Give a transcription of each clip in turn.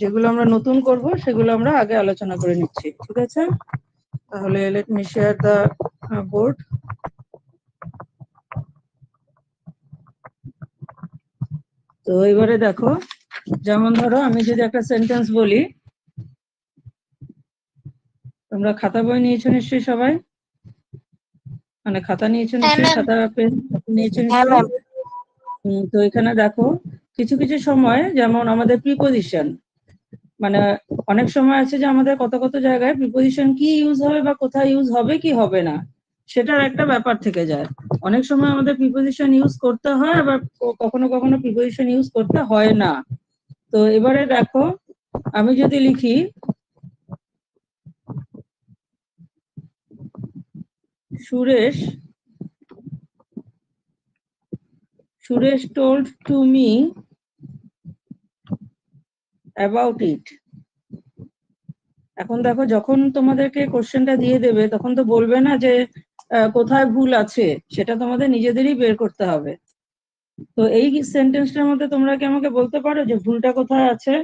যেগুলো আমরা নতুন করব সেগুলো আমরা আগে আলোচনা করে নিচ্ছি, ঠিক আছে? তাহলে let me share the board. তো এবারে দেখো, যেমন ধরো আমি যদি একটা সেন্টেন্স বলি, তোমরা খাতা বই নিয়েছো নিশ্চয়ই সবাই, মানে খাতা নিয়েছো নিশ্চয়ই, খাতা পেন নিয়েছো নিশ্চয়ই। তো এখানে দেখো কিছু কিছু সময় যেমন আমাদের প্রিপোজিশন, মানে অনেক সময় আছে যে আমাদের কত কত জায়গায় প্রিপোজিশন কি ইউজ হবে বা কোথায় ইউজ হবে কি হবে না, সেটার একটা ব্যাপার থেকে যায়। অনেক সময় আমাদের প্রিপোজিশন ইউজ করতে হয়, আবার কখনো কখনো প্রিপোজিশন ইউজ করতে হয় না। তো এবারে দেখো আমি যদি লিখি, Suresh Suresh told to me about it. এখন দেখো যখন তোমাদেরকে কোশ্চেনটা দিয়ে দেবে তখন তো বলবে না যে কোথায় ভুল আছে, সেটা তোমাদের নিজেদেরই বের করতে হবে। তো এই সেন্টেন্সটার মধ্যে তোমরা কি আমাকে বলতে পারো যে ভুলটা কোথায় আছে?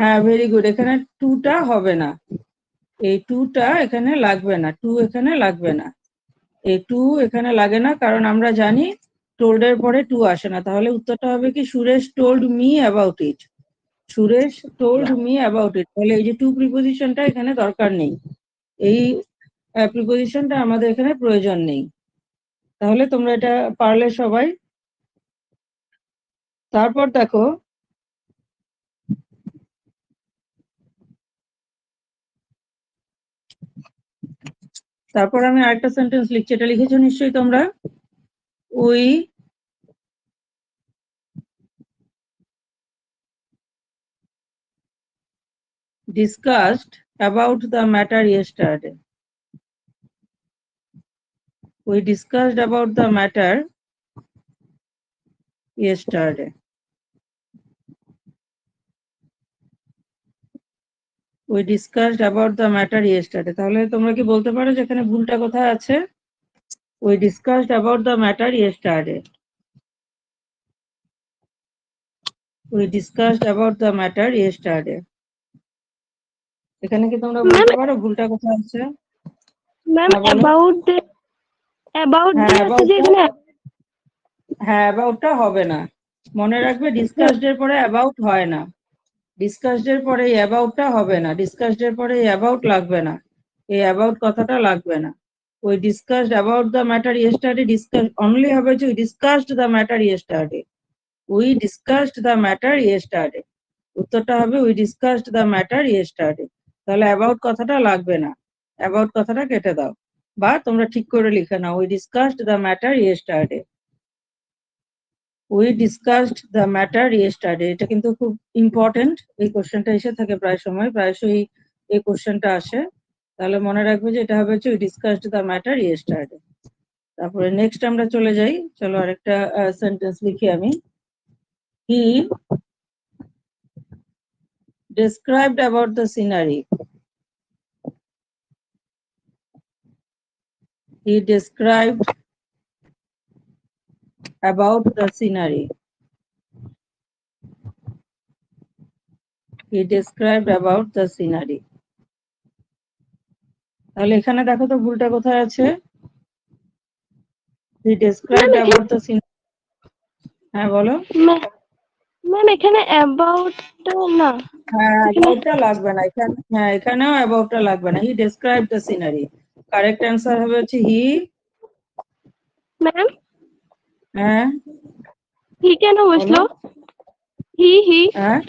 হ্যাঁ, ভেরি গুড। এখানে টুটা হবে না, এই টুটা এখানে লাগবে না, টু এখানে লাগবে না, এই টু এখানে লাগে না, কারণ আমরা জানি টোল্ড এর পরে টু আসে না। তাহলে উত্তরটা হবে কি, Suresh told me about it. Suresh told me about it, তাহলে এই যে টু প্রিপোজিশনটা এখানে দরকার নেই, এই প্রিপোজিশনটা আমাদের এখানে প্রয়োজন নেই। তাহলে তোমরা এটা পারলে সবাই। তারপর দেখো আমি আরেকটা সেন্টেন্স লিখছি, এটা লিখেছো নিশ্চয়ই তোমরা, we discussed about the matter yesterday. We discussed about the matter yesterday. We discussed about the matter yesterday. তাহলে তোমরা কি বলতে পারো যেখানে ভুলটা কোথায় আছে? We discussed about the matter yesterday. We discussed about the matter yesterday. এখানে কি তোমরা বলতে পারো ভুলটা কোথায় আছে? Ma'am, aboutটা হবে না, মনে রাখবে discussed এর পরে about হয় না, ডিসকাসড এর পরে এই অ্যাবাউটটা হবে না, ডিসকাসড এর পরে এই অ্যাবাউট লাগবে না, এই অ্যাবাউট কথাটা লাগবে না। ওই discussed about the matter yesterday, discuss only হবে যে we discussed the matter yesterday. We discussed the matter yesterday, উত্তরটা হবে we discussed the matter yesterday. তাহলে অ্যাবাউট কথাটা লাগবে না, অ্যাবাউট কথাটা কেটে দাও, বা তোমরা ঠিক করে লিখে নাও, we discussed the matter yesterday. We discussed the matter yesterday. এটা কিন্তু খুব ইম্পর্টেন্ট, এই কোশ্চেনটা এসে থাকে প্রায় সময়, প্রায়শই এই কোশ্চেনটা আসে। তাহলে মনে রাখবে যে এটা হবে we discussed the matter yesterday. তারপরে নেক্সট আমরা চলে যাই, চলো আরেকটা সেন্টেন্স লিখি আমি। He described about the scenery. He described about the scenery. He described about the scenery. তাহলে এখানে দেখো তো ভুলটা কোথায় আছে? He described about the scenery. হ্যাঁ বলো। ম্যাম এখানে অ্যাবাউটটা না, হ্যাঁ অ্যাবাউটটা লাগবে না, এখানে হ্যাঁ এখানেও অ্যাবাউটটা লাগবে না। He described the scenery. Correct answer হবে হচ্ছে he. ম্যাম হ্যাঁ হি কেন বসলো? হি হি হ্যাঁ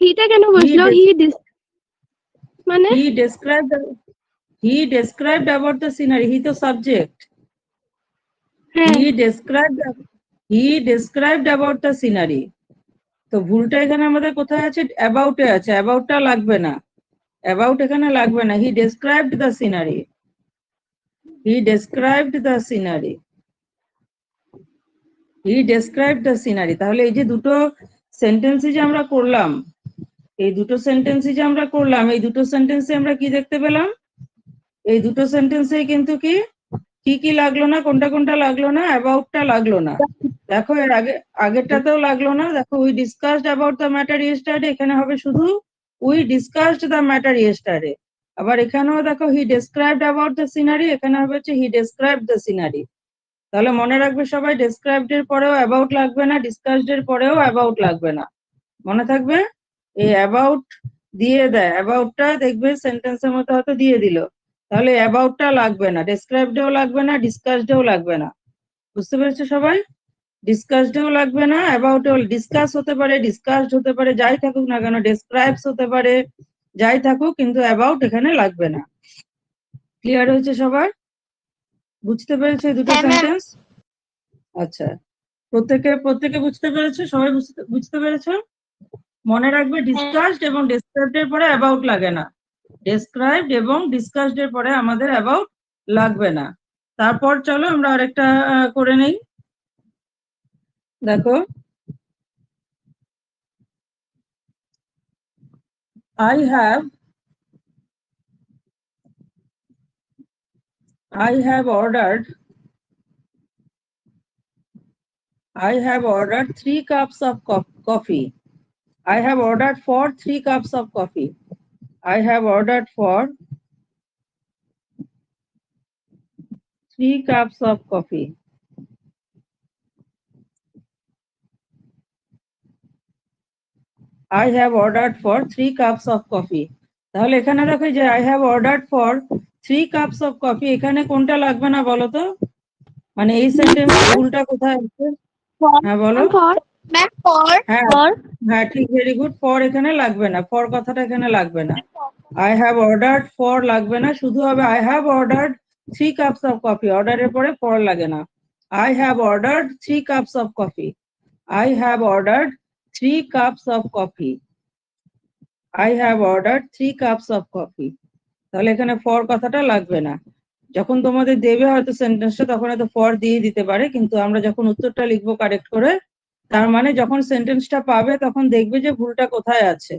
হিটা কেন বসলো? হি মানে he described about the scenery, he তো subject. He described about the scenery. তো ভুলটা এখানে আমাদের কোথায় আছে? অ্যাবাউটে আছে, অ্যাবাউটটা লাগবে না, অ্যাবাউট এখানে লাগবে না। He described the scenery, he described the scenery, he described the scenery. তাহলে এই যে দুটো সেন্টেন্সই যে আমরা করলাম, এই দুটো সেন্টেন্সে আমরা কি দেখতে পেলাম? এই দুটো সেন্টেন্সে কিন্তু কি কি লাগলো না, কোনটা কোনটা লাগলো না? অ্যাবাউটটা লাগলো না। দেখো এর আগেরটাতেও লাগলো না। দেখো we discussed about the matter yesterday, এখানে হবে শুধু we discussed the matter yesterday. আবার এখানেও দেখো he described about the scenery, এখানে হবে হচ্ছে হি ডেসক্রাইবড দ্য সিনারি। তাহলে মনে রাখবে সবাই ডেসক্রাইবড এর পরেও অ্যাবাউট লাগবে না, ডিসকাসড এর পরেও অ্যাবাউট লাগবে না, মনে থাকবে। এই অ্যাবাউট দিয়ে দেয়, অ্যাবাউটটা দেখবে সেন্টেন্সের মতো হয়তো দিয়ে দিল, তাহলে অ্যাবাউটটা লাগবে না, ডেসক্রাইবডেও লাগবে না, ডিসকাসডেও লাগবে না। বুঝতে পেরেছো সবাই? ডিসকাসডেও লাগবে না, অ্যাবাউটেও। ডিসকাস হতে পারে, ডিসকাসড হতে পারে, যাই থাকুক না কেন, ডেসক্রাইবস হতে পারে, যাই থাকুক, কিন্তু অ্যাবাউট এখানে লাগবে না। ক্লিয়ার হয়েছে সবার? বুঝতে পেরেছো দুটো সেন্টেন্স? আচ্ছা, প্রত্যেকে বুঝতে পেরেছো? সবাই বুঝতে পেরেছো? মনে রাখবে ডিসকাসড এবং ডেসক্রাইবড এর পরে অ্যাবাউট লাগে না, ডেসক্রাইবড এবং ডিসকাসড এর পরে আমাদের অ্যাবাউট লাগবে না। তারপর চলো আমরা আরেকটা করে নেই। দেখো I have ordered 3 cups of coffee. I have ordered for 3 cups of coffee. I have ordered for 3 cups of coffee. I have ordered for 3 cups of coffee. তাহলে এখানে দেখো যে I have ordered for 3 cups of coffee, এখানে কোনটা লাগবে না বলো তো? মানে এই সেন্টেন্স ভুলটা কোথায় আছে? হ্যাঁ বলো। হ্যাঁ ঠিক, ভেরি গুড। ফর এখানে লাগবে না, ফর কথাটা এখানে লাগবে না। I have ordered for লাগবে না, শুধু হবে I have ordered 3 cups of coffee, অর্ডারের পরে for লাগে না। I have ordered 3 cups of coffee. I have ordered 3 cups of coffee. I have ordered 3 cups of coffee. তাহলে এখানে ফর কথাটা লাগবে না। যখন তোমাদের দেবে হয়তো সেন্টেন্সটা, তখন হয়তো ফর দিয়ে দিতে পারে, কিন্তু আমরা যখন উত্তরটা লিখবো কারেক্ট করে, তার মানে যখন সেন্টেন্সটা পাবে তখন দেখবে যে ভুলটা কোথায় আছে।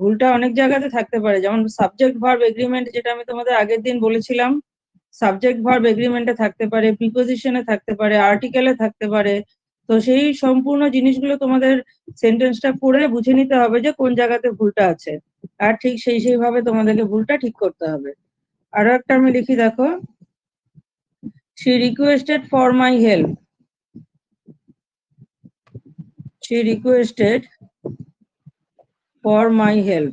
ভুলটা অনেক জায়গাতে থাকতে পারে, যেমন সাবজেক্ট ভার্ব এগ্রিমেন্ট, যেটা আমি তোমাদের আগের দিন বলেছিলাম, সাবজেক্ট ভার্ব এগ্রিমেন্টে থাকতে পারে, প্রিপোজিশনে থাকতে পারে, আর্টিকেলে থাকতে পারে। তো সেই সম্পূর্ণ জিনিসগুলো তোমাদের সেন্টেন্সটা পড়ে বুঝে নিতে হবে যে কোন জায়গাতে ভুলটা আছে, আর ঠিক সেইভাবে তোমাদেরকে ভুলটা ঠিক করতে হবে। আরো একটা আমি লিখি, দেখো she requested for my help. She requested for my help.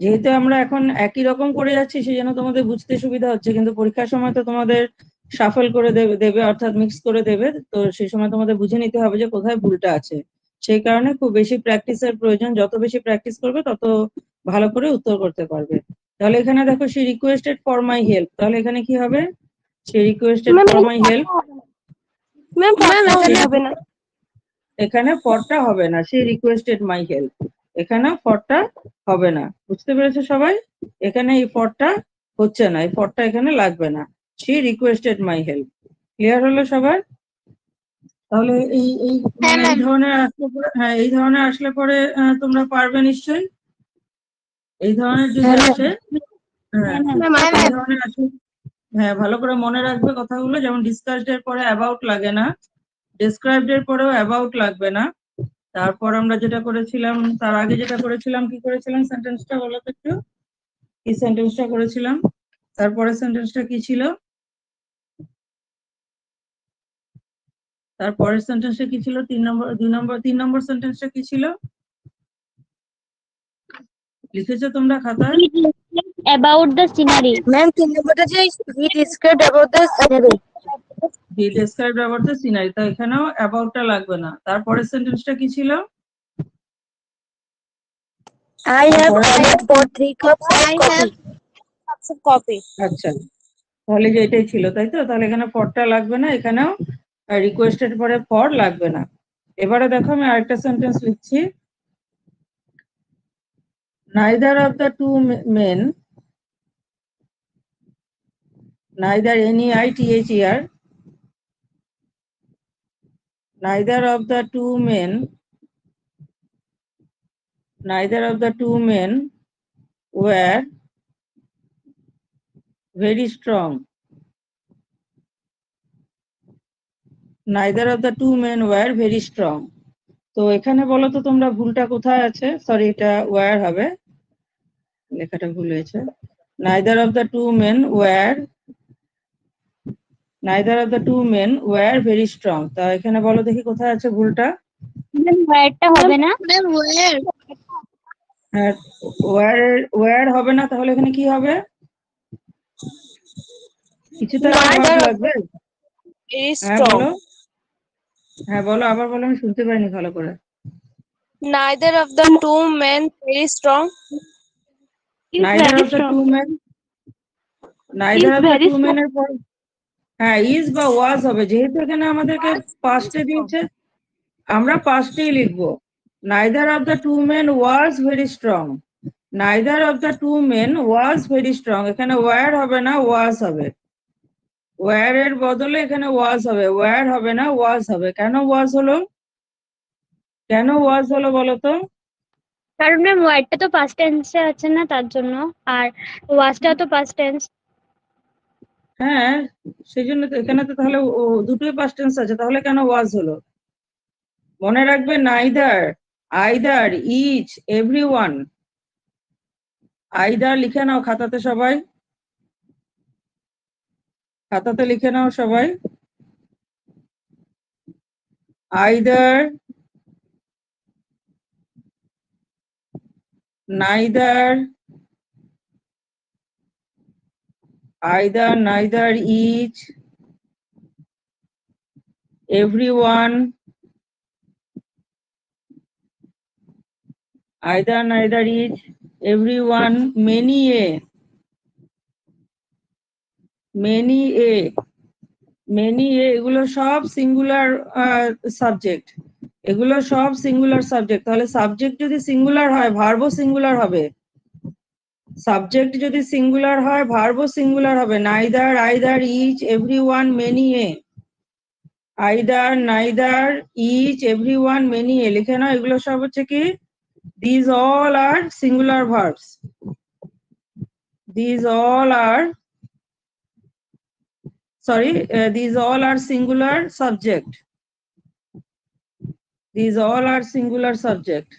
যেহেতু আমরা এখন একই রকম করে যাচ্ছি, সেজন্য তোমাদের বুঝতে সুবিধা হচ্ছে, কিন্তু পরীক্ষার সময় তো তোমাদের শাফল করে দেবে, অর্থাৎ মিক্স করে দেবে। তো সেই সময় তোমাদের বুঝে নিতে হবে যে কোথায় ভুলটা আছে। সেই কারণে খুব বেশি প্র্যাকটিসের প্রয়োজন, যত বেশি প্র্যাকটিস করবে তত ভালো করে উত্তর করতে পারবে। তাহলে এখানে দেখো she requested for my help, তাহলে এখানে কি হবে? she requested for my help, এখানে ফরটা হবে না, she requested my help, এখানে ফরটা হবে না। বুঝতে পেরেছো সবাই? এখানে এই ফরটা হচ্ছে না, এই ফরটা এখানে লাগবে না। She requested my help. Clear হলো সবার? তাহলে এই ধরনের আসলে পরে তোমরা পারবে নিশ্চয়ই। এই ধরনের যদি আসে, হ্যাঁ ভালো করে মনে রাখবে কথাগুলো। যেমন ডিসকাসড এর পরে অ্যাবাউট লাগে না, ডেসক্রাইবড এর পরেও অ্যাবাউট লাগবে না। তারপর আমরা যেটা করেছিলাম, তার আগে যেটা করেছিলাম, কি করেছিলাম সেন্টেন্সটা বলো তো একটু, কি সেন্টেন্সটা করেছিলাম? তারপরে সেন্টেন্সটা কি ছিল? তারপরের সেন্টেন্সটা কি ছিল? 3 নম্বর সেন্টেন্সটা কি ছিল? লিখেছো তোমরা খাতায়? About the scenery. ম্যাম 3 নম্বরটা যে he described about the scenery, he described about the scenery, তো এখানেও অ্যাবাউটটা লাগবে না। তারপরের সেন্টেন্সটা কি ছিল? I have ordered for 3 cups of coffee. আচ্ছা, তাহলে যে এটাই ছিল, তাই তো? তাহলে এখানে ফরটা লাগবে না, এখানেও রিকোয়েস্টেড পরে ফর লাগবে না। এবারে দেখো আমি আরেকটা সেন্টেন্স লিখছি, neither of the two men, neither NEITHER, neither of the two men, neither of the two men were very strong. Neither of the two men were very strong. तो এখানে বলো তো তোমরা ভুলটা কোথায় আছে? সরি, এটা were হবে, লেখাটা ভুল হয়েছে। Neither of the two men were very strong. তা এখানে বলো দেখি কোথায় আছে ভুলটা? ওয়্যারটা হবে না, ওয়্যার হবে না, তাহলে এখানে কি হবে? কিছু তো লাগবে। হ্যাঁ বলো, আবার বলো, আমি শুনতে পাইনি ভালো করে। Neither of the two men very strong. Neither of the two men এর পর হ্যাঁ is বা was হবে, যেহেতু এখানে আমাদেরকে পাস্টে দিয়েছে আমরা পাস্টেই লিখবো। Neither of the two men was very strong. Neither of the two men was very strong. এখানে were হবে না, was হবে। were এর বদলে এখানে was হবে, were হবে না, was হবে। কেন was হলো বলো তো? কারণ ম্যাম were-টা তো past tense-এ আছে না, তার জন্য, আর was-টা তো past tense। হ্যাঁ সেজন্য তো এখানে তো তাহলে দুটোই past tense আছে, তাহলে কেন was হলো? মনে রাখবে neither, either, each, everyone। either লিখে নাও খাতাতে, সবাই খাতাতে লিখে নাও সবাই। either, neither, each, everyone, neither, each, everyone, many a এগুলো সব সিঙ্গুলার সাবজেক্ট, এগুলো সব সিঙ্গুলার সাবজেক্ট। তাহলে সাবজেক্ট যদি সিঙ্গুলার হয় ভার্বও সিঙ্গুলার হবে, সাবজেক্ট যদি সিঙ্গুলার হয় ভার্বও সিঙ্গুলার হবে। neither, either, each, everyone, many a, either, neither, each, everyone, many a লিখে নাও। এগুলো সব হচ্ছে কি, these all are singular verbs, these all are singular subject, these all are singular subject,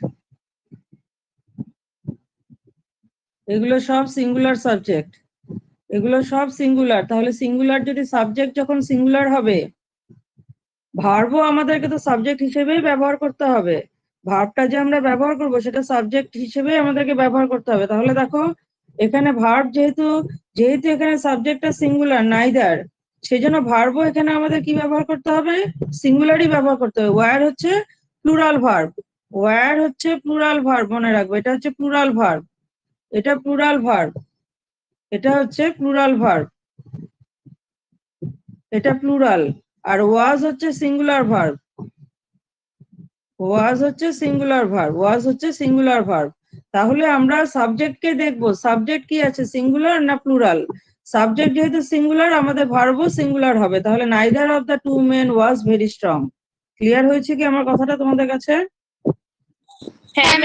এগুলো সব singular subject, এগুলো সব singular। তাহলে singular যদি subject যখন singular হবে ভার্বও আমাদেরকে তো সাবজেক্ট হিসেবেই ব্যবহার করতে হবে, ভার্বটা যে আমরা ব্যবহার করব সেটা সাবজেক্ট হিসেবে আমাদেরকে ব্যবহার করতে হবে। তাহলে দেখো এখানে ভার্ব যেহেতু এখানে সাবজেক্টটা সিঙ্গুলার নাইদার, সেজন্য ভার্বও এখানে আমাদের কি ব্যবহার করতে হবে? সিঙ্গুলারই ব্যবহার করতে হবে। ওয়্যার হচ্ছে প্লুরাল ভার্ব, মনে রাখবে। এটা প্লুরাল, আর ওয়াজ হচ্ছে সিঙ্গুলার ভার্ব। তাহলে আমরা সাবজেক্টকে দেখবো, সাবজেক্ট কি আছে, সিঙ্গুলার না প্লুরাল। সাবজেক্ট যেহেতু সিঙ্গুলার আমাদের ভার্বও সিঙ্গুলার হবে। তাহলে neither of the two men was very strong. Clear হয়েছে কি আমার কথাটা তোমাদের কাছে? হ্যাঁ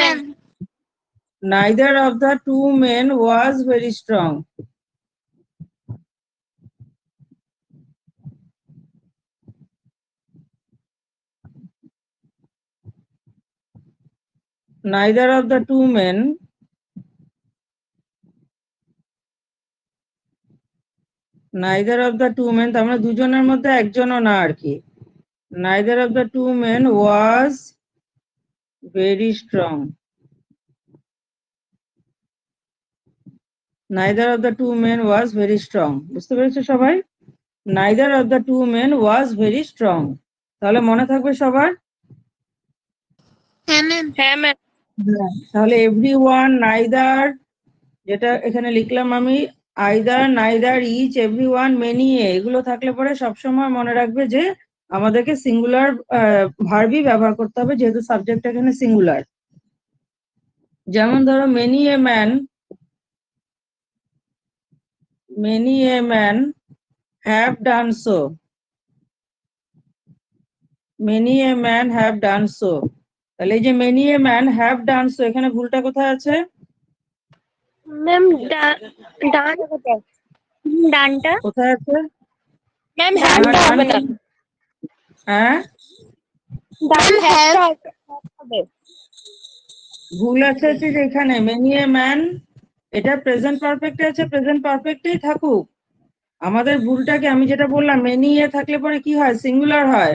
ma'am. neither of the two men was very strong. neither of the two men তার মানে দুজনের মধ্যে একজনও না আর কি। neither of the two men was very strong. বুঝতে পেরেছো সবাই? neither of the two men was very strong, তাহলে মনে থাকবে সবার। হ্যাঁ ম্যাম। তাহলে everyone, neither, যেটা এখানে লিখলাম আমি, either, neither, each, everyone, many a, এগুলো থাকলে পরে সবসময় মনে রাখবে যে আমাদেরকে সিঙ্গুলার ভার্বই ব্যবহার করতে হবে, যেহেতু সাবজেক্ট এখানে সিঙ্গুলার। যেমন ধরো many a man have done so, তাহলে এই যে many a man have done so, এখানে ভুলটা কোথায় আছে ম্যাম? ডানটা কোথায় আছে ম্যাম? হ্যাভ হবে না, ভুল আছে ঠিক এখানে মেনি এ ম্যান এটা প্রেজেন্ট পারফেক্টে আছে, প্রেজেন্ট পারফেক্টেই থাকুক। আমাদের ভুলটাকে আমি যেটা বললাম মেনি এ থাকলে পরে কি হয় সিঙ্গুলার হয়,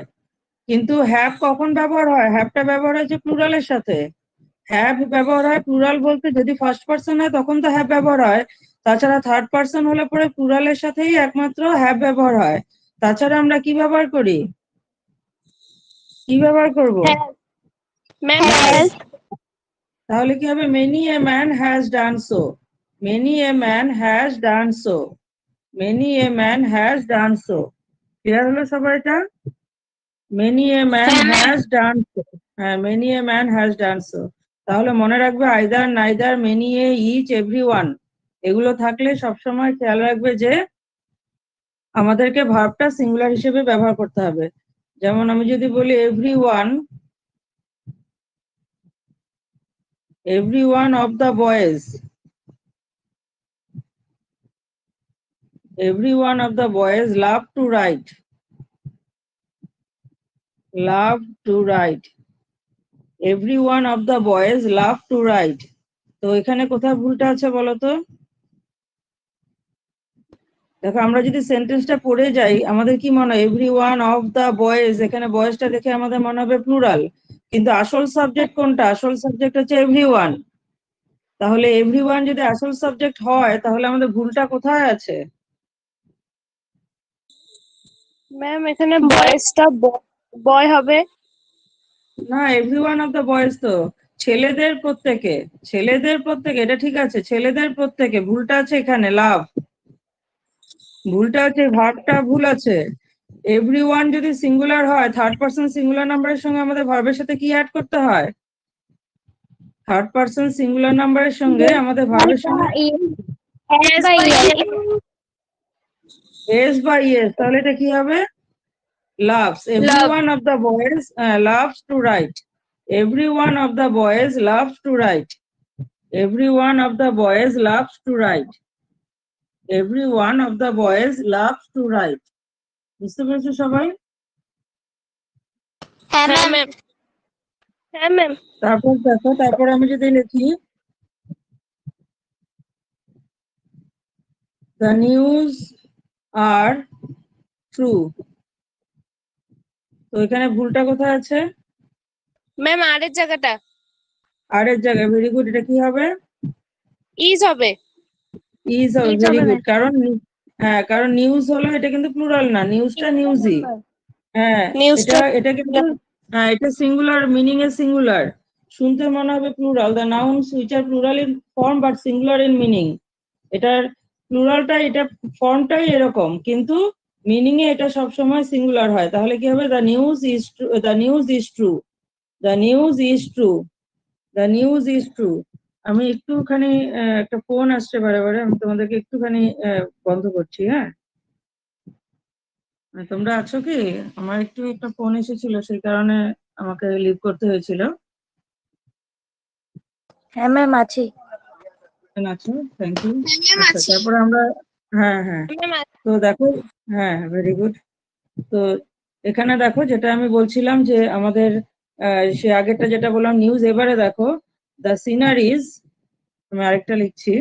কিন্তু হ্যাভ কখন ব্যবহার হয়? হ্যাভটা ব্যবহার হয়েছে প্লুরালের সাথে। হ্যাভ ব্যবহার হয় প্লুরাল বলতে যদি ফার্স্ট পারসন হয় তখন তো হ্যাভ ব্যবহার হয়, তাছাড়া থার্ড পারসন হলে পরে প্লুরালের সাথেই একমাত্র হ্যাভ ব্যবহার হয়। তাছাড়া আমরা কি ব্যবহার করি, কি ব্যবহার করবো? তাহলে কি হবে many a man has done so, many a man has done so, many a man has done so। Clear হলো সবাইটা? many a man has done so, হ্যাঁ many a man has done so। তাহলে মনে রাখবে either neither many a each everyone এগুলো থাকলে সবসময় খেয়াল রাখবে যে আমাদেরকে ভার্বটা সিঙ্গুলার হিসেবে ব্যবহার করতে হবে। যেমন আমি যদি বলি everyone, everyone of the boys, everyone of the boys love to write, love to write, everyone of the boys love to write। তো এখানে কোথায় ভুলটা আছে বলো তো? দেখো আমরা যদি সেন্টেন্সটা পড়ে যাই আমাদের কি মনে হয় everyone of the boys, এখানে বয়েসটা দেখে আমাদের মনে হবে প্লুরাল, কিন্তু আসল সাবজেক্ট কোনটা? আসল সাবজেক্ট হচ্ছে everyone। তাহলে everyone যদি আসল সাবজেক্ট হয় তাহলে আমাদের ভুলটা কোথায় আছে? ম্যাম এখানে বয়েসটা বয় হবে না, everyone of the boys তো ছেলেদের প্রত্যেকে, ছেলেদের প্রত্যেকে এটা ঠিক আছে, ছেলেদের প্রত্যেকে ভুলটা আছে এখানে লাভ, ভুলটা আছে ভার্বটা ভুল আছে। এভরিওয়ান যদি সিঙ্গুলার হয় থার্ড পারসন সিঙ্গুলার নাম্বারের সঙ্গে আমাদের ভার্বের সাথে কি অ্যাড করতে হয়? থার্ড পারসন সিঙ্গুলার নাম্বারের সঙ্গে আমাদের ভার্বের সঙ্গে এস বা ইয়েস। তাহলে এটা কি হবে loves, everyone of the boys loves to write, everyone of the boys loves to write, everyone of the boys loves to write, everyone of the boys loves to write। বুঝতে পেরেছো সবাই? হ্যাঁ ma'am, হ্যাঁ ma'am. তারপর দেখো, তারপর আমি যদি লিখি the news are true, তো এখানে ভুলটা কোথায় আছে ম্যাম? আরের জায়গাটা, আরের জায়গায় ভেরি গুড। এটা কি হবে? is হবে, is a very good, কারণ হ্যাঁ কারণ নিউজ হলো এটা কিন্তু প্লুরাল না, নিউজটা নিউজই, হ্যাঁ এটা এটা কিন্তু হ্যাঁ এটা সিঙ্গুলার, মিনিং এ সিঙ্গুলার, শুনতে মনে হবে plural. The nouns which are plural in form but singular in meaning, এটার প্লুরালটা এটা ফর্মটাই এরকম কিন্তু মিনিং এ এটা সবসময় সিঙ্গুলার হয়। তাহলে কি হবে the news is true, the news is true, the news is true, the news is true. আমি একটুখানি একটা ফোন আসছে বারে বারে, আমি তোমাদেরকে একটুখানি বন্ধ করছি। হ্যাঁ তোমরা আছো কি? আমার একটু একটা ফোন এসেছিল সেই কারণে আমাকে লিভ করতে হয়েছিল। হ্যাঁ ম্যাম আছি, আছো, থ্যাংক ইউ। তারপরে আমরা হ্যাঁ হ্যাঁ তো দেখো হ্যাঁ ভেরি গুড। তো এখানে দেখো যেটা আমি বলছিলাম যে আমাদের সে আগেরটা যেটা বললাম নিউজ, এবারে দেখো the scenery is, আমি আরেকটা লিখছি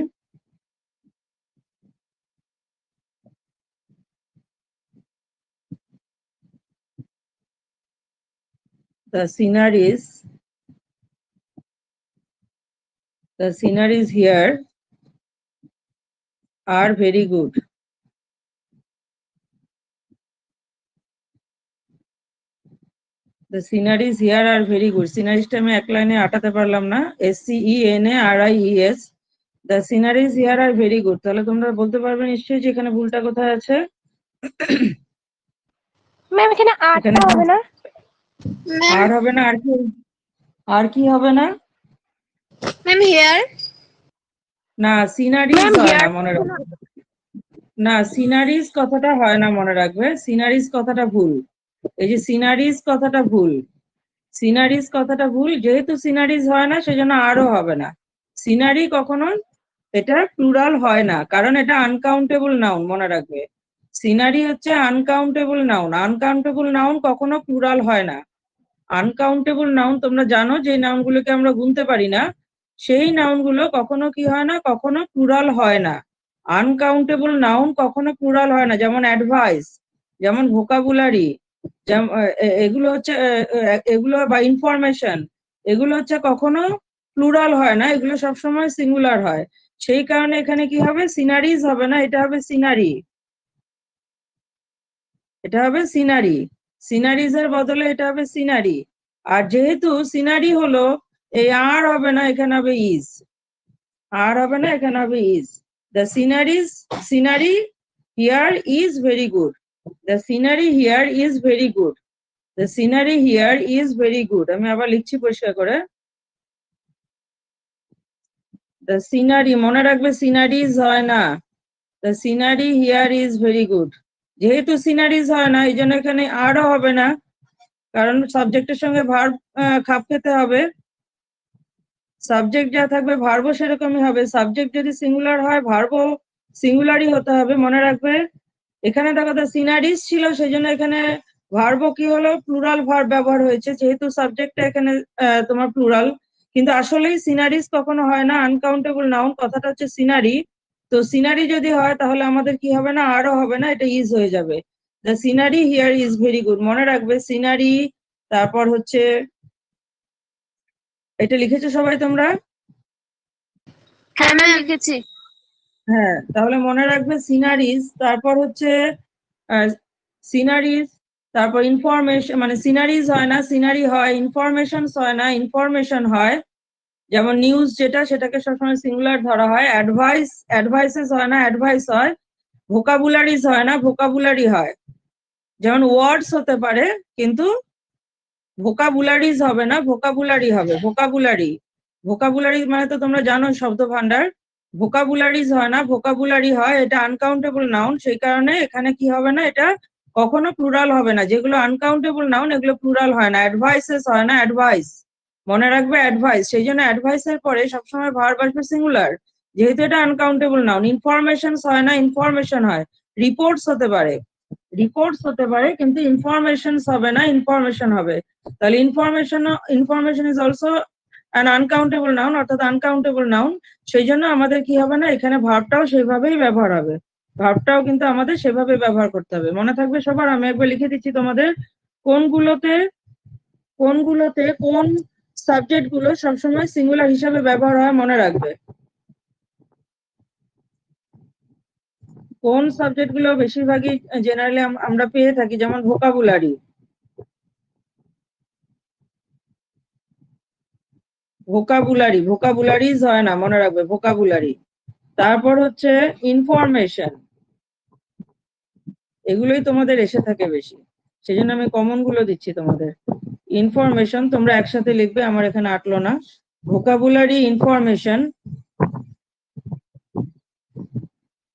the sceneries here are very good, the sceneries here are very good। sceneries টা আমি এক লাইনে আটাতে পারলাম না, SCENARIES, the sceneries here are very good। তাহলে তোমরা বলতে পারবে নিশ্চয়ই যে এখানে ভুলটা কোথায় আছে ম্যাম? এখানে আর হবে না, আর হবে না, আর কি আর কি হবে না ম্যাম? here না sceneries হয় না, মনে রাখবে না sceneries কথাটা হয় না, মনে রাখবে sceneries কথাটা ভুল। এই যে সিনারিজ কথাটা ভুল, সিনারিজ কথাটা ভুল, যেহেতু সিনারিজ হয় না সেজন্য আরও হবে না। সিনারি কখনো এটা প্লুরাল হয় না কারণ এটা আনকাউন্টেবল নাউন, মনে রাখবে। সিনারি হচ্ছে আনকাউন্টেবল নাউন। আনকাউন্টেবল নাউন কখনো প্লুরাল হয় না। আনকাউন্টেবল নাউন তোমরা জানো যে নাউনগুলোকে আমরা গুনতে পারি না, সেই নাউনগুলো কখনো কি হয় না, কখনো প্লুরাল হয় না। আনকাউন্টেবল নাউন কখনো প্লুরাল হয় না, যেমন অ্যাডভাইস, যেমন ভোকাবুলারি, যেমন এগুলো হচ্ছে, এগুলো বা ইনফরমেশন, এগুলো হচ্ছে কখনো প্লুরাল হয় না, এগুলো সবসময় সিঙ্গুলার হয়। সেই কারণে এখানে কি হবে, সিনারিজ হবে না, এটা হবে সিনারি, এটা হবে সিনারি। সিনারিজ এর বদলে এটা হবে সিনারি। আর যেহেতু সিনারি হলো, এই আর হবে না, এখানে হবে ইজ। আর হবে না, এখানে হবে is. The sceneries, scenery here is very good. The scenery here is very good. The scenery here is very good. আমি আবার লিখছি পরিষ্কার করে। দ্য সিনারি, মনে রাখবে সিনারিজ হয় না। The scenery here is very good. যেহেতু সিনারিজ হয় না, এই জন্য এখানে আরও হবে না, কারণ সাবজেক্টের সঙ্গে ভার্ব খাপ খেতে হবে। সাবজেক্ট যা থাকবে ভার্বও সেরকমই হবে। সাবজেক্ট যদি সিঙ্গুলার হয়, ভার্বও সিঙ্গুলারই হতে হবে, মনে রাখবে। এখানে দেখো তো সিনারিজ ছিল, সেই জন্য এখানে ভার্বও কি হলো, প্লুরাল ভার্ব ব্যবহার হয়েছে, যেহেতু সাবজেক্টটা এখানে তোমার প্লুরাল। কিন্তু আসলেই সিনারিজ কখনো হয় না, আনকাউন্টেবল নাউন কথাটা হচ্ছে সিনারি। তো সিনারি যদি হয় তাহলে আমাদের কি হবে না, আরও হবে না, এটা ইজ হয়ে যাবে। The scenery here is very good, মনে রাখবে সিনারি। তারপর হচ্ছে এটা লিখেছো সবাই তোমরা? হ্যাঁ ম্যাম লিখেছি। হ্যাঁ, তাহলে মনে রাখবে সিনারিজ, তারপর হচ্ছে সিনারিজ, তারপর ইনফরমেশন, মানে সিনারিজ হয় না, সিনারি হয়। ইনফরমেশনস হয় না, ইনফরমেশন হয়। যেমন নিউজ যেটা, সেটাকে সবসময় সিঙ্গুলার ধরা হয়। অ্যাডভাইস, অ্যাডভাইসেস হয় না, অ্যাডভাইস হয়। ভোকাবুলারিজ হয় না, ভোকাবুলারি হয়। যেমন ওয়ার্ডস হতে পারে, কিন্তু ভোকাবুলারিজ হবে না, ভোকাবুলারি হবে। ভোকাবুলারি, ভোকাবুলারি মানে তো তোমরা জানো শব্দ ভান্ডার। ভোকাবুলারিজ হয় না, ভোকাবুলারি হয়। এটা আনকাউন্টেবল নাউন, সেই কারণে এখানে কি হবে না, এটা কখনো প্লুরাল হবে না। যেগুলো আনকাউন্টেবল নাউন এগুলো প্লুরাল হয় না। অ্যাডভাইসেস হয় না, অ্যাডভাইস, মনে রাখবে অ্যাডভাইস। সেই জন্য অ্যাডভাইসের পরে সবসময় ভার্ব আসবে সিঙ্গুলার, যেহেতু এটা আনকাউন্টেবল নাউন। ইনফরমেশনস হয় না, ইনফরমেশন হয়। রিপোর্টস হতে পারে, রিপোর্টস হতে পারে, কিন্তু ইনফরমেশনস হবে না, ইনফরমেশন হবে। তাহলে information, information is also an uncountable noun, অর্থাৎ আনকাউন্টেবল নাউন। সেই জন্য আমাদের কি হবে না, এখানে ভার্বটাও সেইভাবেই ব্যবহার হবে, ভার্বটাও কিন্তু আমাদের সেভাবে ব্যবহার করতে হবে, মনে থাকবে সবার। আমি একবার লিখে দিচ্ছি তোমাদের কোনগুলোতে, কোনগুলোতে কোন সাবজেক্ট গুলো সবসময় সিঙ্গুলার হিসাবে ব্যবহার হয়, মনে রাখবে। কোন সাবজেক্ট গুলো বেশিরভাগই জেনারেলি আমরা পেয়ে থাকি, যেমন ভোকাবুলারি। ভোকাবুলারি, ভোকাবুলারিজ হয় না, মনে রাখবে ভোকাবুলারি। তারপর হচ্ছে ইনফরমেশন, এগুলোই তোমাদের এসে থাকে বেশি, সেই জন্য আমি কমন গুলো দিচ্ছি তোমাদের। ইনফরমেশন তোমরা একসাথে লিখবে, আমার এখানে আটলো না। ভোকাবুলারি, ইনফরমেশন,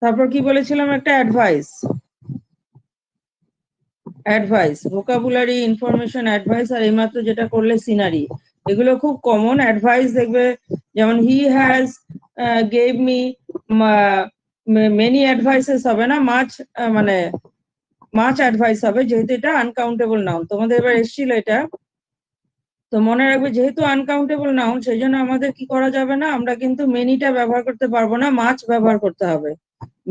তারপর কি বলেছিলাম একটা, advice. Advice, vocabulary, information, advice, আর এইমাত্র যেটা করলে সিনারি, এগুলো খুব কমন। অ্যাডভাইস দেখবে, যেমন he has gave me many advices হবে না, মাচ, মানে মাচ অ্যাডভাইস হবে, যেহেতু এটা আনকাউন্টেবল নাউন। তোমাদের এবার এসেছিল এটা, তো মনে রাখবে যেহেতু আনকাউন্টেবল নাউন, সেই জন্য আমাদের কি করা যাবে না, আমরা কিন্তু মেনিটা ব্যবহার করতে পারবো না, মাচ ব্যবহার করতে হবে।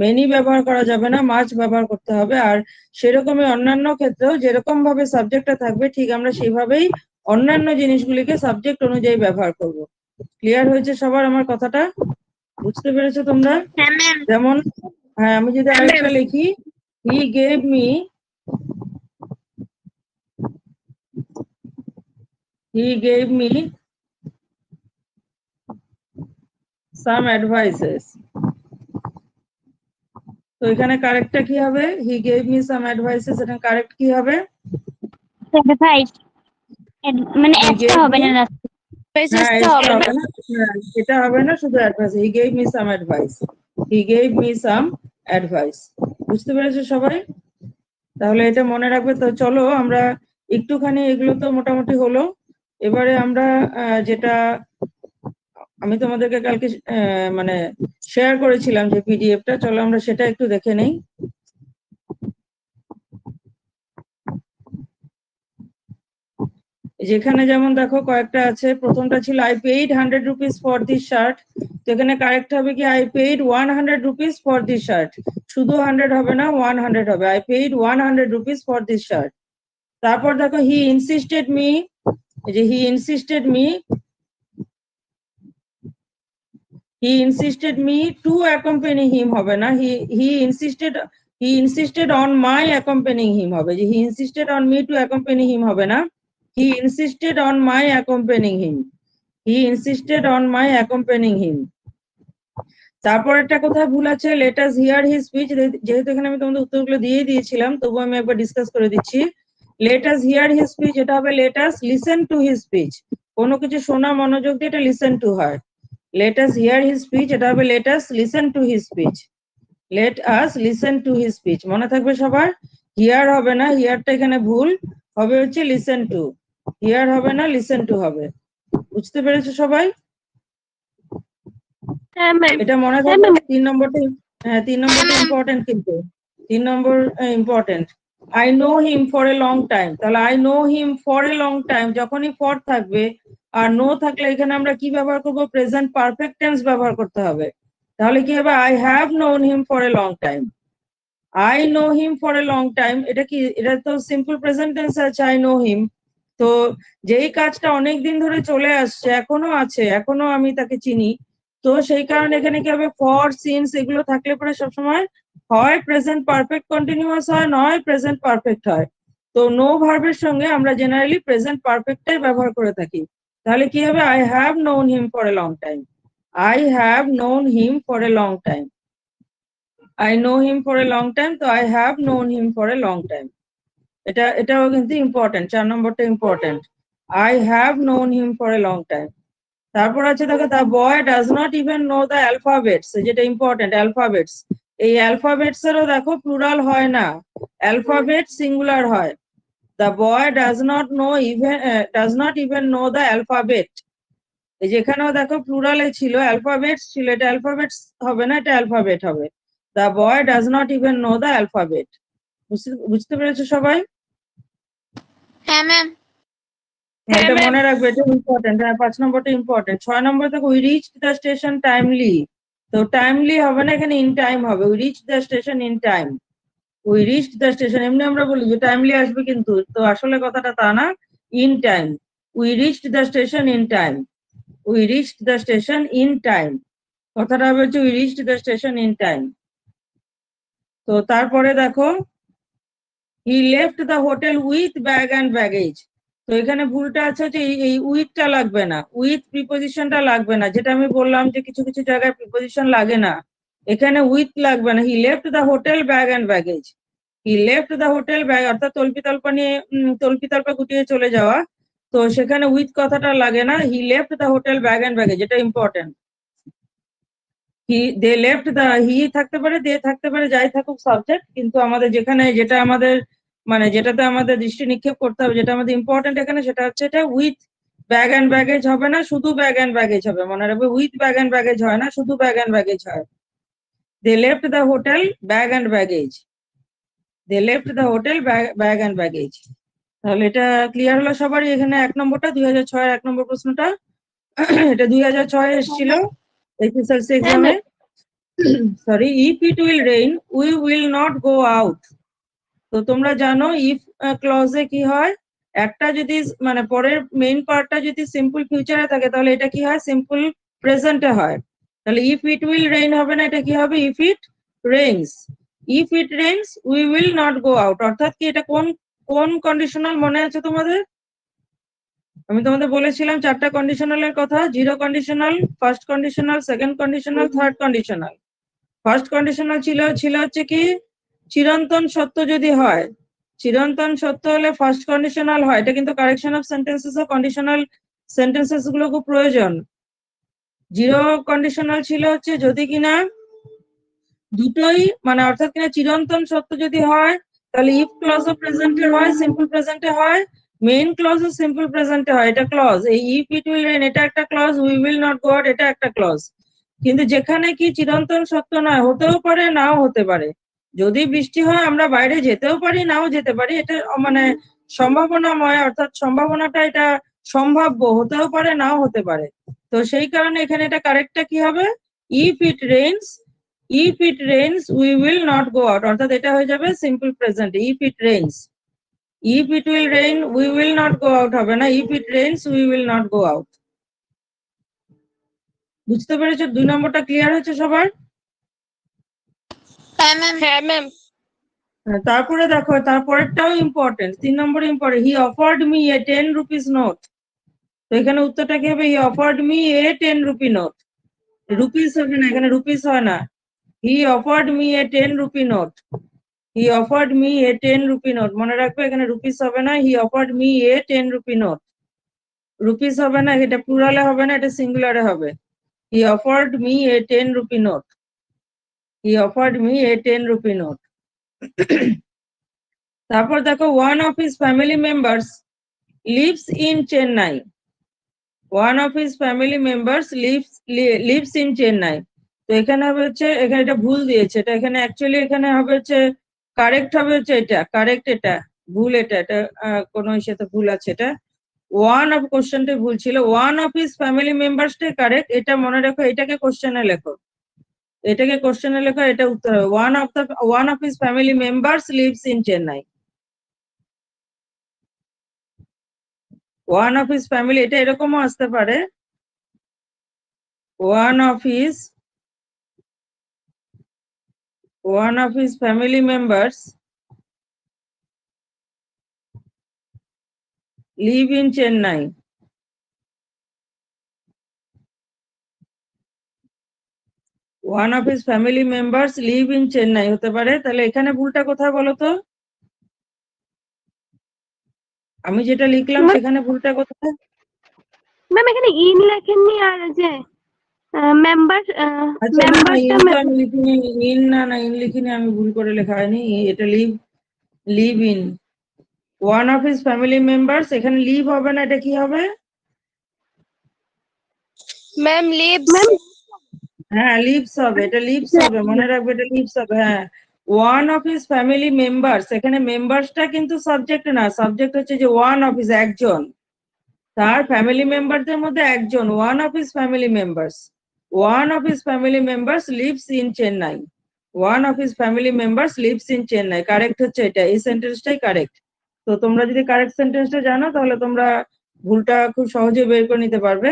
মেনি ব্যবহার করা যাবে না, মাচ ব্যবহার করতে হবে। আর সেরকমই অন্যান্য ক্ষেত্রেও যেরকম ভাবে সাবজেক্টটা থাকবে, ঠিক আমরা সেইভাবেই অন্যান্য জিনিসগুলিকে সাবজেক্ট অনুযায়ী ব্যবহার করব। ক্লিয়ার হয়েছে সবার আমার কথাটা? বুঝতে পেরেছো তোমরা? যেমন হ্যাঁ, আমি যদি আরেকটা লিখি, he gave me, he gave me some advices. তো এখানে কারেক্টটা কি হবে, he gave me some advices, এটা কারেক্ট কি হবে, advice, মানে এটা হবে না, এটা হবে না, শুধু advice, he gave me some advice, he gave me some advice. বুঝতে পেরেছো সবাই? তাহলে এটা মনে রাখবে। তো চলো আমরা একটুখানি, এগুলো তো মোটামুটি হলো। এবারে আমরা যেটা আমি তোমাদেরকে কালকে মানে শেয়ার করেছিলাম যে পিডিএফটা, চলো আমরা সেটা একটু দেখে নেই। যেখানে যেমন দেখো কয়েকটা আছে, প্রথমটা ছিল I paid 100 rupees for this shirt, তো এখানে কারেক্ট হবে কি I paid 100 rupees for this shirt, শুধু 100 হবে না 100 হবে, I paid 100 rupees for this shirt. তারপর দেখো হি ইনসিস্টেড মি, যে he insisted me, he insisted me to accompany him হবে না, he insisted on my accompanying him হবে, যে he insisted on me to accompany him হবে না, he insisted on my accompanying him, he insisted on my accompanying him। তারপর একটা কথা ভুল আছে, let us hear his speech, যেহেতু এখানে আমি তোমাদের উত্তরগুলো দিয়ে দিয়েছিলাম তবু আমি একবার ডিসকাস করে দিচ্ছি। let us hear his speech এটা হবে let us listen to his speech, কোনো কিছু শোনা মনোযোগ দিয়ে এটা listen to হয়। let us hear his speech এটা হবে let us listen to his speech, let us listen to his speech, মনে থাকবে সবার। hear হবে না, hearটা এখানে ভুল হবে, হচ্ছে listen to, হিয়ার হবে না লিসেন টু হবে। বুঝতে পেরেছো সবাই? হ্যাঁ ম্যাম, এটা মনে রাখবে। 3 নম্বরটা, হ্যাঁ 3 নম্বরটা ইম্পর্টেন্ট, কিন্তু 3 নম্বর important. I know him for a long time, তাহলে I know him for a long time, যখনই ফর থাকবে আর নো থাকলে এখানে আমরা কি ব্যবহার করব? প্রেজেন্ট পারফেক্ট টেন্স ব্যবহার করতে হবে। তাহলে কি হবে? I have known him for a long time, I know him for a long time, এটা কি? এটা তো সিম্পল প্রেজেন্ট টেন্স আছে আই নো হিম, তো যেই কাজটা অনেকদিন ধরে চলে আসছে, এখনো আছে, এখনো আমি তাকে চিনি, তো সেই কারণে এখানে কি হবে? ফর সিন্স এগুলো থাকলে পরে সবসময় হয় প্রেজেন্ট পারফেক্ট কন্টিনিউয়াস হয়, নয় প্রেজেন্ট পারফেক্ট হয়। তো নো ভার্বের সঙ্গে আমরা জেনারেলি প্রেজেন্ট পারফেক্টটাই ব্যবহার করে থাকি। তাহলে কি হবে? I have known him for a long time, I have known him for a long time, I know him for a long time, তো I have known him for a long time, এটাও কিন্তু important. 4 নম্বরটা important, I have known him for a long time. তারপর আছে দেখো the boy does not even know the alphabets, যেটা important alphabets. এই alphabets এরও দেখো প্লুরাল হয় না, অ্যালফাবেট সিঙ্গুলার হয়। The boy does not even know the alphabet, এই যেখানেও দেখো প্লুরালে ছিল অ্যালফাবেটস ছিল, এটা অ্যালফাবেটস হবে না, এটা অ্যালফাবেট হবে। The boy does not even know the alphabet, বুঝতে পেরেছো সবাই? হ্যাঁ ম্যাম, এটা মনে রাখবে, এটা ইম্পর্টেন্ট। হ্যাঁ 5 নম্বরটা ইম্পর্টেন্ট। 6 নম্বর দেখো we reach the station timely, তো টাইমলি হবে না, এখানে ইন টাইম হবে। We reach the station in time, we reach the station, এমনি আমরা বলি যে টাইমলি আসবে কিন্তু, তো আসলে কথাটা তা না, in time. We reach the station in time, we reach the station in time, কথাটা হবে হচ্ছে we reach the station in time. তো তারপরে দেখো he left the hotel with bag and baggage, তো এখানে ভুলটা আছে যে এই উইথটা লাগবে না, উইথ প্রিপজিশনটা লাগবে না, যেটা আমি বললাম যে কিছু কিছু জায়গায় প্রিপজিশন লাগে না, এখানে উইথ লাগবে না। he left the hotel bag and baggage, he left the hotel bag, অর্থাৎ তল্পিতল্পা নিয়ে, তল্পিতল্পা গুটিয়ে চলে যাওয়া, তো সেখানে উইথ কথাটা লাগে না। he left the hotel bag and baggage, এটা important. they left the, he থাকতে পারে, they থাকতে পারে, যাই থাকুক সাবজেক্ট, কিন্তু আমাদের যেখানে যেটা আমাদের মানে যেটাতে আমাদের দৃষ্টি নিক্ষেপ করতে হবে, যেটা আমাদের ইম্পর্টেন্ট এখানে, সেটা হচ্ছে এটা উইথ ব্যাগ অ্যান্ড ব্যাগেজ হবে না, শুধু ব্যাগ অ্যান্ড ব্যাগেজ হবে, মনে রাখবে। উইথ ব্যাগ অ্যান্ড ব্যাগেজ হয় না, শুধু ব্যাগ অ্যান্ড ব্যাগেজ হয়। they left the hotel bag and baggage, they left the hotel bag and baggage, তাহলে এটা ক্লিয়ার হলো সবারই। এখানে 1 নম্বরটা 2006 এর 1 নম্বর প্রশ্নটা, এটা 2006 এসেছিল SSLC এক্সামে। Sorry, if it will rain we will not go out, তো তোমরা জানো ইফ ক্লজে কি হয়, একটা যদি মানে পরের মেইন পার্টটা যদি সিম্পল ফিউচারে থাকে তাহলে এটা কি হয়? সিম্পল প্রেজেন্টে হয়। তাহলে ইফ ইট উইল রেইন হবে না, এটা কি হবে? If it rains, if it rains we will not go out, অর্থাৎ কি এটা কোন কোন কন্ডিশনাল মনে আছে তোমাদের? আমি তোমাদের বলেছিলাম 4টা কন্ডিশনালের কথা, 0 conditional, first conditional, second conditional, third conditional. First conditional ছিল হচ্ছে কি চিরন্তন সত্য যদি হয়, চিরন্তন সত্য হলে ফার্স্ট কন্ডিশনাল হয়। এটা কিন্তু কারেকশন অফ সেন্টেন্সেস ও কন্ডিশনাল সেন্টেন্সেস গুলো খুব প্রয়োজন। 0 কন্ডিশনাল ছিল হচ্ছে যদি কিনা দুটোই মানে অর্থাৎ কিনা চিরন্তন সত্য যদি হয়, তাহলে ইফ ক্লজ অফ প্রেজেন্টে হয়, সিম্পল প্রেজেন্টে হয়, মেইন ক্লজ ও সিম্পল প্রেজেন্টে হয়, এটা ক্লজ। এই ইফ ইট উইল রেইন এটা একটা clause, we will not go out এটা একটা ক্লজ। কিন্তু যেখানে কি চিরন্তন সত্য নয়, হতেও পারে নাও হতে পারে, যদি বৃষ্টি হয় আমরা বাইরে যেতেও পারি নাও যেতে পারি, এটা মানে সম্ভাবনাময় অর্থাৎ সম্ভাবনাটা এটা সম্ভাব্য হতেও পারে নাও হতে পারে। তো সেই কারণে এখানে এটা কারেক্টটা কি হবে, if it rains we will not go out, অর্থাৎ এটা হয়ে যাবে simple present, if it will rain we will not go out হবে না, if it rains we will not go out। বুঝতে পেরেছো? 2 নম্বরটা ক্লিয়ার হয়েছে সবার? হ্যাঁ ম্যাম। তারপরে দেখো তারপরেরটাও ইম্পর্টেন্ট, 3 নম্বর important, he offered me a 10 rupees note। তো এখানে উত্তরটা কি হবে, he offered me a 10 rupee note, rupees হবে না, এখানে rupees হয় না, he offered me a 10 rupee note, he offered me a 10 rupee note। মনে রাখবে এখানে rupees হবে না, he offered me a 10 rupee note, rupees হবে না, এটা প্লুরালে হবে না, এটা সিঙ্গুলারে হবে, he offered me a 10 rupee note, he offered me a 10 rupee note। তারপর দেখো one of his family members lives in Chennai, one of his family members lives in Chennai। তো এখানে হচ্ছে এখানে এটা ভুল দিয়েছে, এটা এখানে অ্যাকচুয়ালি এখানে হবে হচ্ছে কারেক্ট হবে হচ্ছে এটা কারেক্ট, এটা ভুল, এটা এটা কোনো সাথে ভুল আছে, এটা ওয়ান অফ কোশ্চেনটা ভুল ছিল, ওয়ান অফ হিজ ফ্যামিলি মেম্বারসটাই কারেক্ট। এটা মনে রাখো, এটাকে কোশ্চেনে লেখো, এটাকে কোশ্চেনে লেখো, এটা উত্তর হবে one of his family members lives in Chennai, one of his family, এটা এরকমও আসতে পারে, one of his family members live in Chennai, one of his family members live in Chennai হতে পারে। তাহলে এখানে ভুলটা কোথায় বলো তো, আমি যেটা লিখলাম সেখানে ভুলটা কোথায় ম্যাম? এখানে ইন লেখেননি, আর যে মেম্বার মেম্বারটা লিখিনি, ইন না ইন লিখিনি আমি, ভুল করে লেখা হয়নি, এটা live in, one of his family members, এখানে লিভ হবে না, এটা কি হবে ম্যাম? লিভস, হ্যাঁ লিভস হবে, এটা লিভস হবে, মনে রাখবে এটা লিভস হবে। হ্যাঁ one of his family members, এখানে মেম্বারসটা কিন্তু সাবজেক্ট না, সাবজেক্ট হচ্ছে যে one of his, একজন, তার ফ্যামিলি মেম্বারদের মধ্যে একজন, one of his family members lives in Chennai, one of his family members lives in Chennai, correct হচ্ছে এটা, এই সেন্টেন্সটাই কারেক্ট। তো তোমরা যদি কারেক্ট সেন্টেন্সটা জানো তাহলে তোমরা ভুলটা খুব সহজে বের করে নিতে পারবে,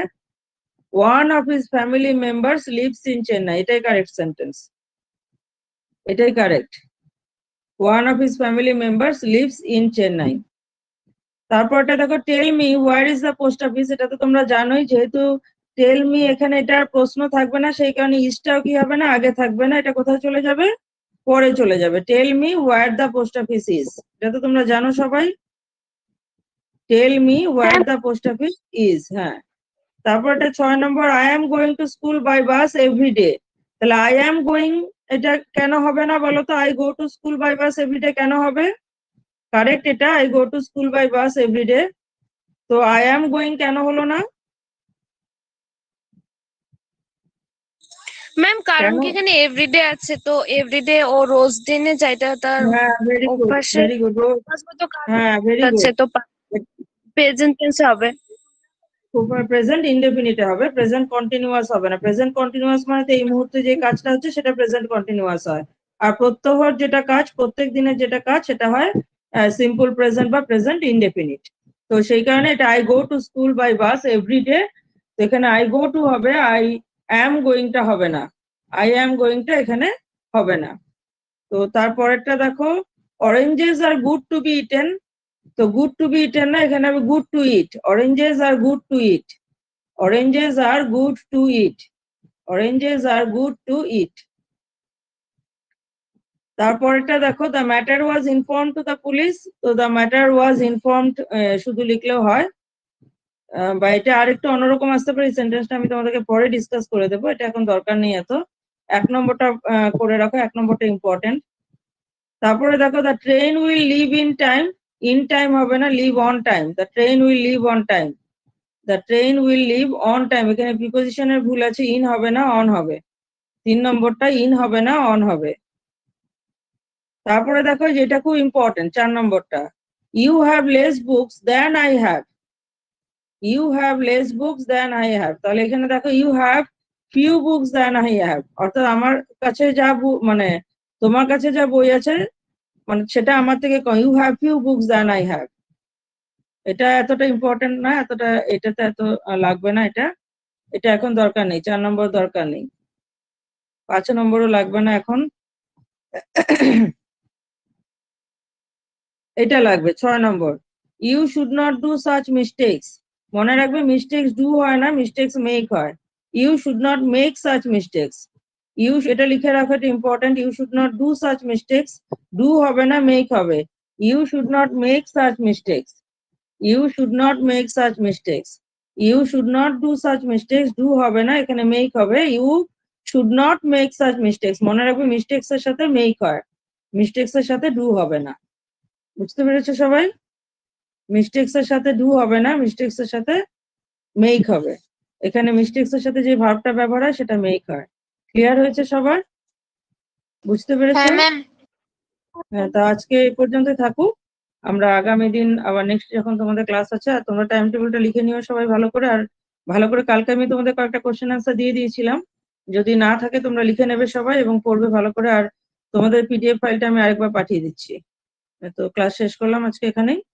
one of his family members lives in Chennai, এটাই কারেক্ট সেন্টেন্স, এটাই correct, one of his family members lives in Chennai। তারপরটা দেখো tell me where is the post office, এটা তো তোমরা জানোই, যেহেতু tell me এখানে এটার প্রশ্ন থাকবে না সেই কারণে ইসটাও কি হবে না, আগে থাকবে না, এটা কোথায় চলে যাবে, পরে চলে যাবে, tell me where the post office is, এটা তো তোমরা জানো সবাই, tell me where the post office is। হ্যাঁ তারপর এটা 6 নম্বর, I am going to school by bus every day, তাহলে I am going এটা কেন হবে না বলো তো, I go to school by bus every day কেন হবে, কারেক্ট এটা, I go to school by bus every day, তো I am going কেন হলো না ম্যাম? কারণ কি এখানে এভরিডে আছে, তো এভরিডে ও রোজ দিনে যাইতা তার অভ্যাস, হ্যাঁ ভেরি গুড, তো প্রেজেন্ট টেন্স হবে, প্রেজেন্ট ইনডেফিনিট হবে, প্রেজেন্ট কন্টিনিউয়াস হবে না, প্রেজেন্ট কন্টিনিউয়াস মানে তো এই মুহূর্তে যে কাজটা হচ্ছে সেটা প্রেজেন্ট কন্টিনিউয়াস হয়, আর প্রত্যহর যেটা কাজ, প্রত্যেক দিনের যেটা কাজ সেটা হয় সিম্পল প্রেজেন্ট বা প্রেজেন্ট ইনডেফিনিট। তো সেই কারণে এটা I go to school by bus every day, তো এখানে I go to হবে, I am going টা হবে না, I am going টা এখানে হবে না। তো তারপরেরটা দেখো oranges are good to be eaten, তো good to be eaten না, এখানে হবে good to eat, oranges are good to eat। তারপরেরটা দেখো the matter was informed to the police, তো the matter was informed শুধু লিখলেও হয়, বা এটা আরেকটু অন্যরকম আসতে পারে, সেন্টেন্সটা আমি তোমাদেরকে পরে ডিসকাস করে দেবো, এটা এখন দরকার নেই এত। 1 নম্বরটা করে রাখো, 1 নম্বরটা ইম্পর্টেন্ট। তারপরে দেখো the train will leave in time, in time হবে না, leave on time, the train will leave on time, এখানে প্রিপজিশনের ভুল আছে, in হবে না on হবে, 3 নম্বরটা in হবে না on হবে। তারপরে দেখো যেটা খুব ইম্পর্টেন্ট 4 নম্বরটা, You have less books than I have. You have less books than I have. তাহলে এখানে দেখো you have few books than I have. অর্থাৎ আমার কাছে যা মানে তোমার কাছে যা বই আছে মানে সেটা আমার থেকে you have few books than I have. এটা এতটা ইম্পর্টেন্ট না, এতটা এটাতে এত লাগবে না, এটা এটা এখন দরকার নেই, 4 নম্বর দরকার নেই, 5 নম্বরও লাগবে না এখন, এটা লাগবে 6 নম্বর। You should not do such mistakes. মনে রাখবে mistakes do হয় না, mistakes make হয়। You should not make such mistakes. You এটা লিখে রাখো, এটা important. You should not do such mistakes. Do হবে না, make হবে। You should not make such mistakes. You should not make such mistakes. You should not do such mistakes. Do হবে না, এখানে make হবে। You should not make such mistakes. মনে রাখবে mistakes এর সাথে make হয়, mistakes এর সাথে do হবে না। বুঝতে পেরেছো সবাই? মিস্টেকস এর সাথে ডু হবে না, মিস্টেকস এর সাথে মেক হবে। এখানে মিস্টেকস এর সাথে যে ভার্বটা ব্যবহার হয় সেটা মেক হয়। ক্লিয়ার হয়েছে সবার? বুঝতে পেরেছো? হ্যাঁ ম্যাম। হ্যাঁ, তো আজকে এই পর্যন্তই থাকুক। আমরা আগামী দিন আবার নেক্সট যখন তোমাদের ক্লাস আছে, আর তোমরা টাইম টেবিলটা লিখে নিও সবাই ভালো করে। আর ভালো করে কালকে আমি তোমাদের কয়েকটা কোশ্চেন আনসার দিয়ে দিয়েছিলাম, যদি না থাকে তোমরা লিখে নেবে সবাই এবং পড়বে ভালো করে। আর তোমাদের পিডিএফ ফাইলটা আমি আরেকবার পাঠিয়ে দিচ্ছি। তো ক্লাস শেষ করলাম আজকে এখানেই।